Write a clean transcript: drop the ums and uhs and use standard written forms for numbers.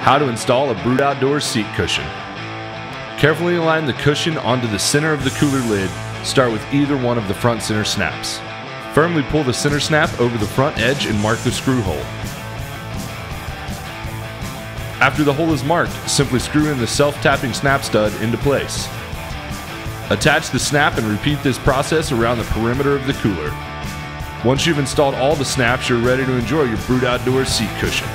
How to install a Brute Outdoor Seat Cushion. Carefully align the cushion onto the center of the cooler lid. Start with either one of the front center snaps. Firmly pull the center snap over the front edge and mark the screw hole. After the hole is marked, simply screw in the self-tapping snap stud into place. Attach the snap and repeat this process around the perimeter of the cooler. Once you've installed all the snaps, you're ready to enjoy your Brute Outdoor Seat Cushion.